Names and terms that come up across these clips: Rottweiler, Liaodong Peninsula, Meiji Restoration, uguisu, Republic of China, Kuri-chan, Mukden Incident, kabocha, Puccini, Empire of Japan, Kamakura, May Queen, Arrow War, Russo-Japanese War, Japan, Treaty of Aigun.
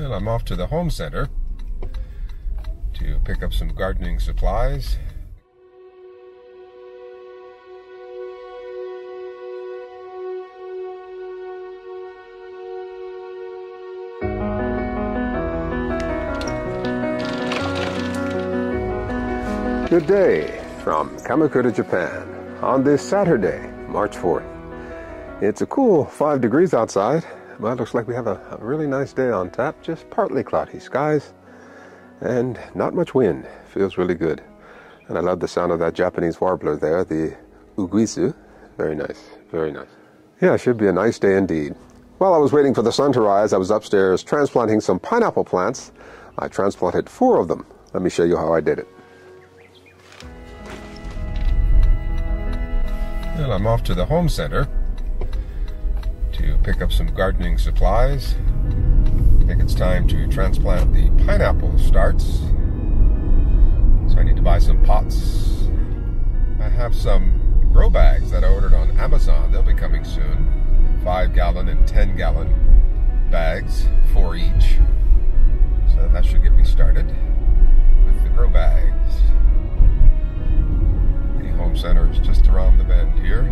And I'm off to the home center to pick up some gardening supplies. Good day from Kamakura, Japan, on this Saturday, March 4th. It's a cool 5 degrees outside, but it looks like we have a really nice day on tap, just partly cloudy skies and not much wind. Feels really good. And I love the sound of that Japanese warbler there, the uguisu. Very nice, very nice. Yeah, it should be a nice day indeed. While I was waiting for the sun to rise, I was upstairs transplanting some pineapple plants. I transplanted 4 of them. Let me show you how I did it. And I'm off to the home center to pick up some gardening supplies. I think it's time to transplant the pineapple starts. So I need to buy some pots. I have some grow bags that I ordered on Amazon. They'll be coming soon. 5-gallon and 10-gallon bags, 4 each. So that should get me started with the grow bags. Home center is just around the bend here.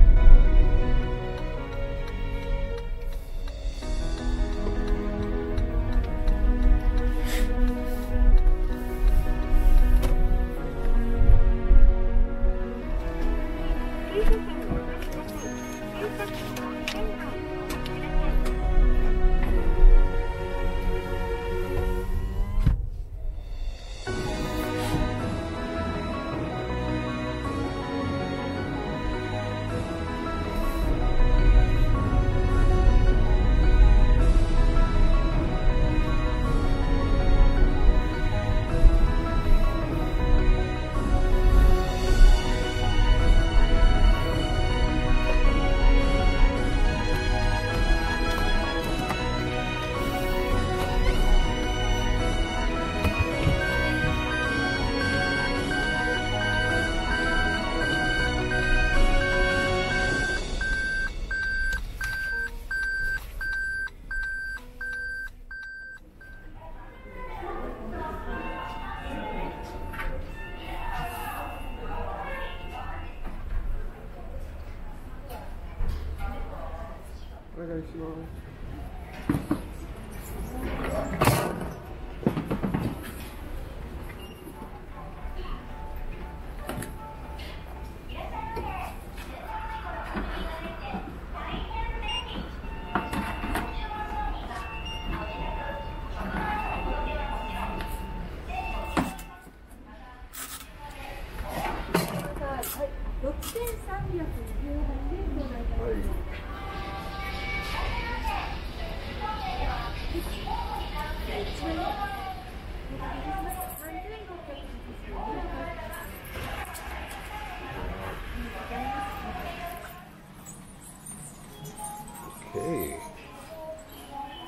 Okay,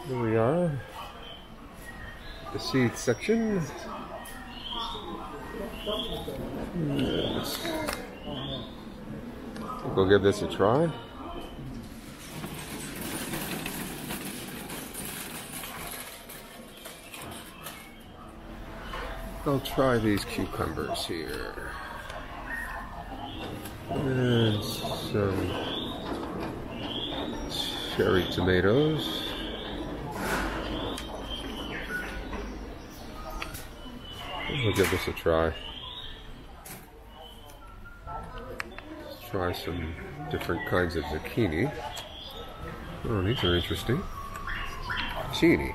here we are, the seed section. We'll give this a try. I'll try these cucumbers here. And some cherry tomatoes. We'll give this a try. Try some different kinds of zucchini. Oh, these are interesting. Puccini.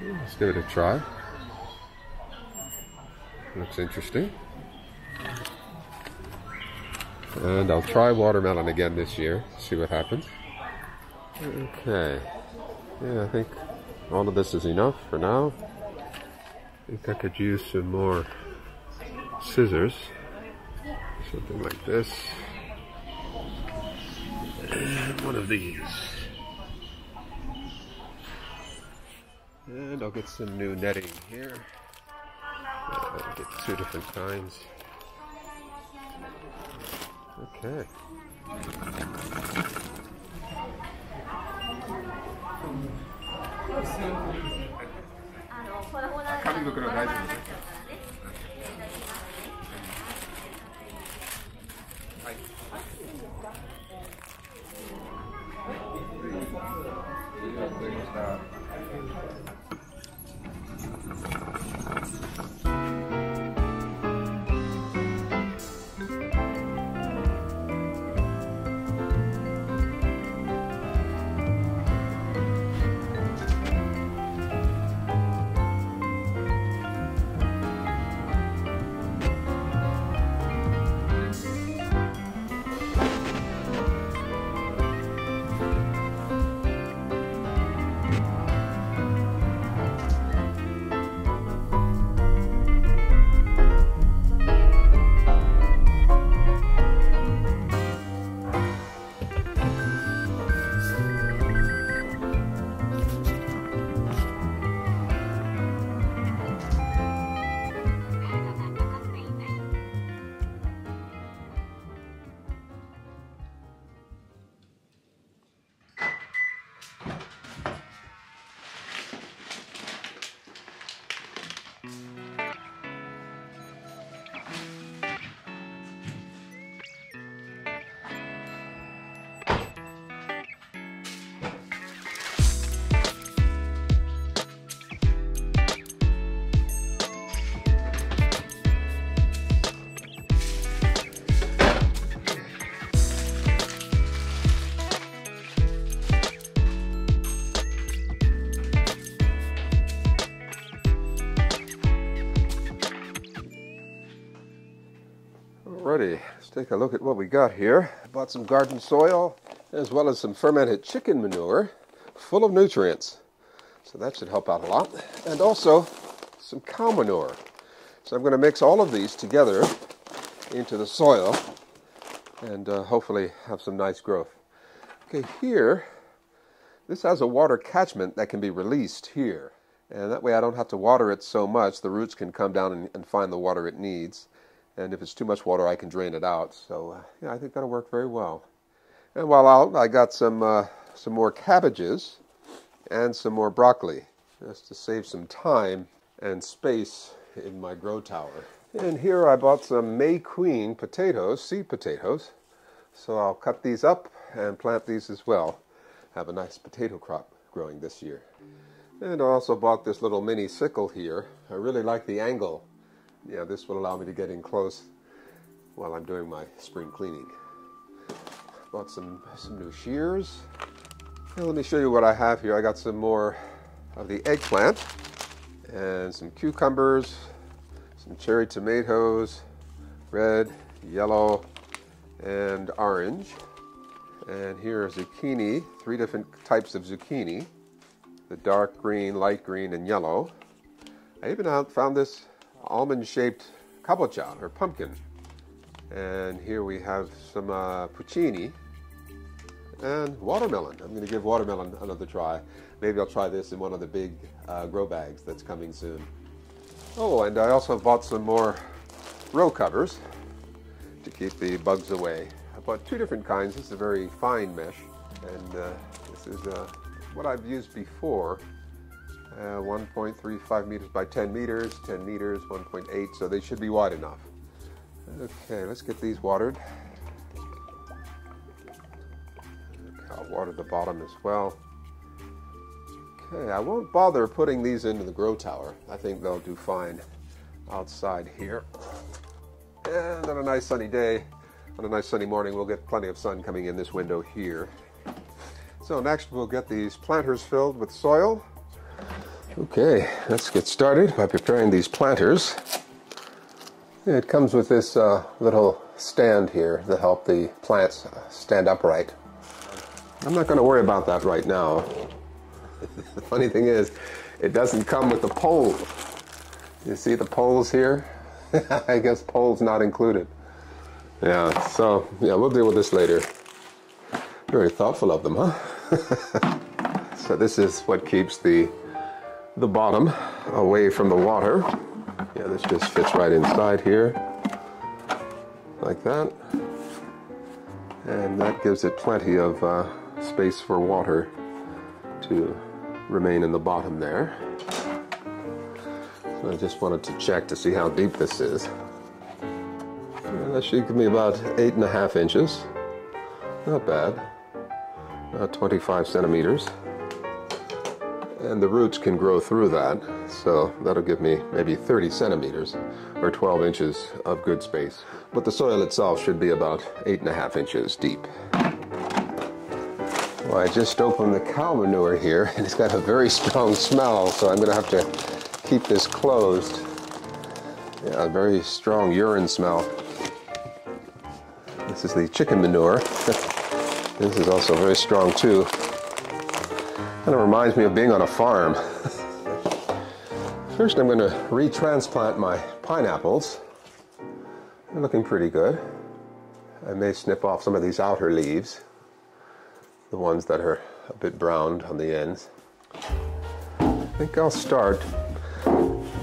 Let's give it a try. Looks interesting. And I'll try watermelon again this year. See what happens. Okay. Yeah, I think all of this is enough for now. I think I could use some more scissors. Something like this. And one of these. And I'll get some new netting here. I'll get 2 different kinds. Okay. 紙袋大丈夫ですね。はい。ありがとうございました。Alrighty, let's take a look at what we got here. Bought some garden soil as well as some fermented chicken manure full of nutrients. So that should help out a lot. And also some cow manure. So I'm going to mix all of these together into the soil and hopefully have some nice growth. Okay, here, this has a water catchment that can be released here. And that way I don't have to water it so much. The roots can come down and find the water it needs. And if it's too much water, I can drain it out. So yeah, I think that'll work very well. And while out, I got some more cabbages and some more broccoli, just to save some time and space in my grow tower. And here I bought some May Queen potatoes, seed potatoes. So I'll cut these up and plant these as well. Have a nice potato crop growing this year. And I also bought this little mini sickle here. I really like the angle. Yeah, this will allow me to get in close while I'm doing my spring cleaning. Bought some new shears. Now let me show you what I have here. I got some more of the eggplant and some cucumbers, some cherry tomatoes, red, yellow, and orange. And here are zucchini, three different types of zucchini, the dark green, light green, and yellow. I even found this almond-shaped kabocha, or pumpkin. And here we have some Puccini and watermelon. I'm going to give watermelon another try. Maybe I'll try this in one of the big grow bags that's coming soon. Oh, and I also bought some more row covers to keep the bugs away. I bought two different kinds. This is a very fine mesh, and this is what I've used before. 1.35 meters by 10 meters, 10 meters, 1.8, so they should be wide enough. Okay, let's get these watered. Okay, I'll water the bottom as well. Okay, I won't bother putting these into the grow tower. I think they'll do fine outside here. And on a nice sunny day, on a nice sunny morning, we'll get plenty of sun coming in this window here. So next we'll get these planters filled with soil. Okay, let's get started by preparing these planters. It comes with this little stand here to help the plants stand upright. I'm not going to worry about that right now. The funny thing is, it doesn't come with the pole. You see the poles here? I guess poles not included. Yeah, so yeah, we'll deal with this later. Very thoughtful of them, huh? So this is what keeps the bottom away from the water. Yeah, this just fits right inside here, like that. And that gives it plenty of space for water to remain in the bottom there. So I just wanted to check to see how deep this is. And that should give me about 8.5 inches. Not bad. About 25 centimeters. And the roots can grow through that, so that'll give me maybe 30 centimeters or 12 inches of good space. But the soil itself should be about 8.5 inches deep. Well, I just opened the cow manure here, and it's got a very strong smell, so I'm going to have to keep this closed. Yeah, a very strong urine smell. This is the chicken manure. This is also very strong, too. Kind of reminds me of being on a farm. First, I'm going to retransplant my pineapples. They're looking pretty good. I may snip off some of these outer leaves, the ones that are a bit browned on the ends. I think I'll start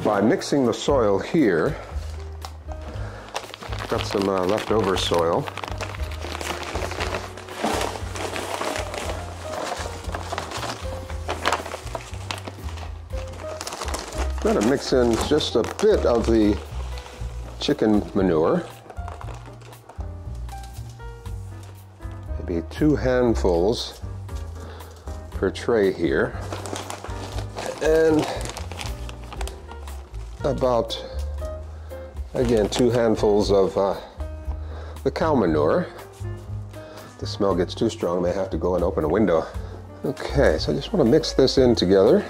by mixing the soil here. Got some leftover soil. I'm going to mix in just a bit of the chicken manure, maybe 2 handfuls per tray here, and about, again, 2 handfuls of the cow manure. If the smell gets too strong, I may have to go and open a window. Okay, so I just want to mix this in together.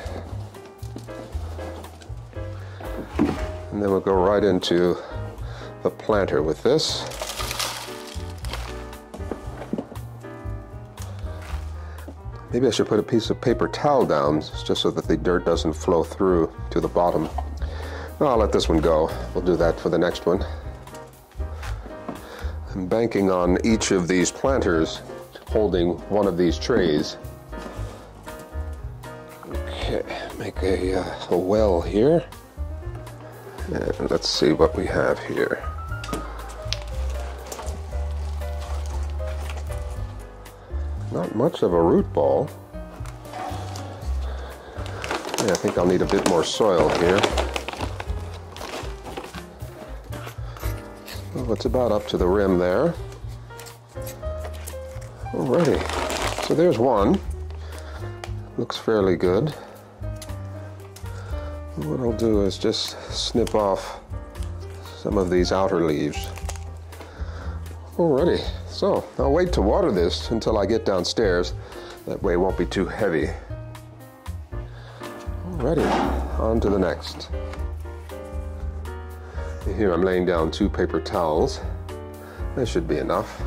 And then we'll go right into the planter with this. Maybe I should put a piece of paper towel down just so that the dirt doesn't flow through to the bottom. No, I'll let this one go. We'll do that for the next one. I'm banking on each of these planters holding one of these trays. Okay, make a well here. And let's see what we have here. Not much of a root ball. Yeah, I think I'll need a bit more soil here. Well, it's about up to the rim there. Alrighty. So there's one. Looks fairly good. What I'll do is just snip off some of these outer leaves. Alrighty, so I'll wait to water this until I get downstairs. That way it won't be too heavy. Alrighty, on to the next. Here I'm laying down 2 paper towels. That should be enough.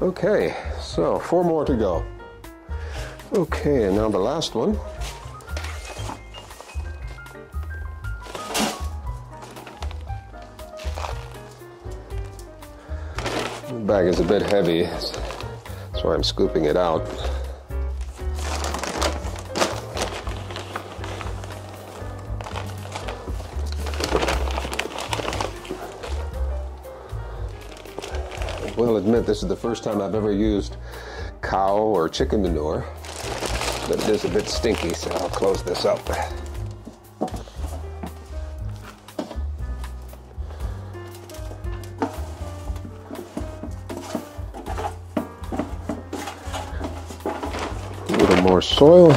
Okay, so 4 more to go. Okay, and now the last one. The bag is a bit heavy, that's why I'm scooping it out. I will admit this is the first time I've ever used cow or chicken manure, but it is a bit stinky, so I'll close this up. More soil.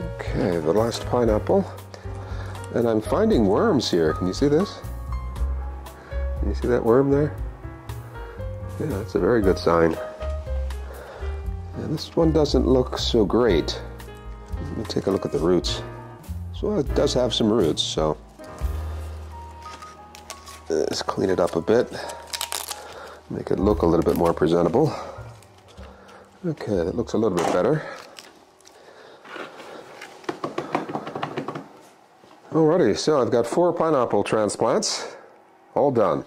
Okay, the last pineapple. And I'm finding worms here. Can you see this? Can you see that worm there? Yeah, that's a very good sign. And this one doesn't look so great. Let me take a look at the roots. So it does have some roots, so let's clean it up a bit. Make it look a little bit more presentable. Okay, that looks a little bit better. Alrighty, so I've got 4 pineapple transplants, all done.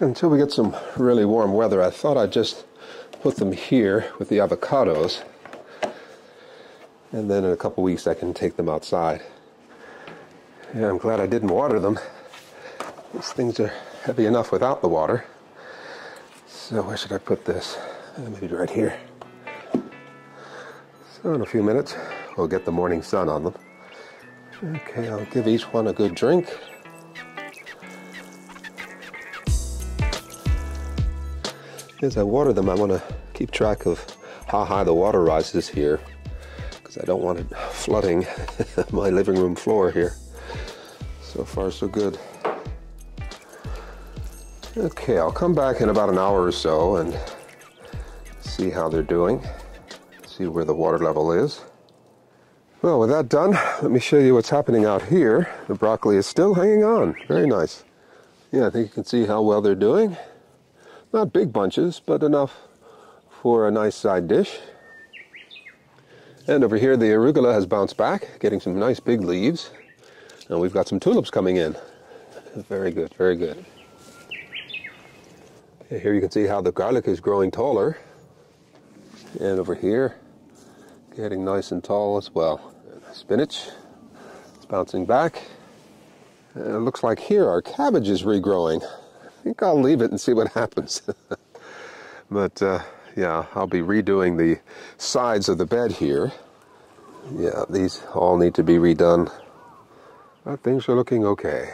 Until we get some really warm weather, I thought I'd just put them here with the avocados, and then in a couple weeks I can take them outside. Yeah, I'm glad I didn't water them. These things are heavy enough without the water. So where should I put this? Maybe right here. So in a few minutes, we'll get the morning sun on them. Okay, I'll give each one a good drink. As I water them, I want to keep track of how high the water rises here, because I don't want it flooding my living room floor here. So far, so good. Okay, I'll come back in about an hour or so and see how they're doing, see where the water level is. Well, with that done, let me show you what's happening out here. The broccoli is still hanging on. Very nice. Yeah, I think you can see how well they're doing. Not big bunches, but enough for a nice side dish. And over here, the arugula has bounced back, getting some nice big leaves. And we've got some tulips coming in. Very good, very good. Here you can see how the garlic is growing taller. And over here, getting nice and tall as well. Spinach, it's bouncing back. And it looks like here our cabbage is regrowing. I think I'll leave it and see what happens. But yeah, I'll be redoing the sides of the bed here. Yeah, these all need to be redone. But things are looking okay.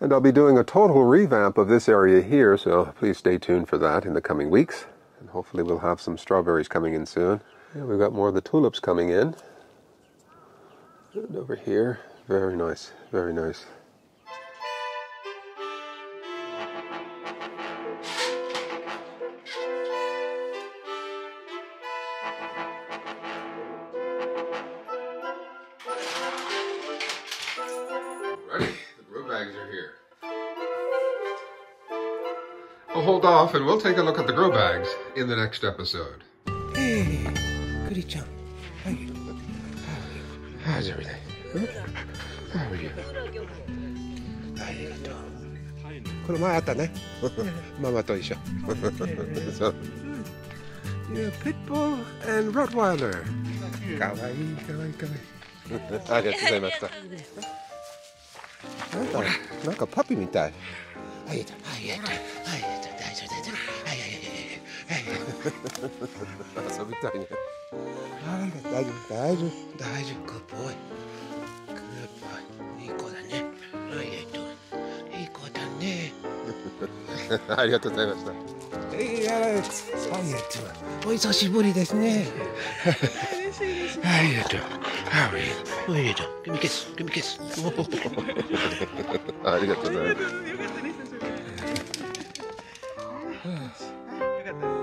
And I'll be doing a total revamp of this area here, so please stay tuned for that in the coming weeks. And hopefully we'll have some strawberries coming in soon. Yeah, we've got more of the tulips coming in. And over here, very nice, very nice. Hold off and we'll take a look at the grow bags in the next episode. Hey, Kuri-chan, how are you? How's everything? How are you? So, you're a pit bull and Rottweiler. Kawaii, kawaii, kawaii. Arigatou gozaimashita. Like a puppy. Good boy. Good boy. Hey, Alex. How you doing? How you doing? How are you? What are you doing? Give me a kiss. Give me a kiss. Arigatou.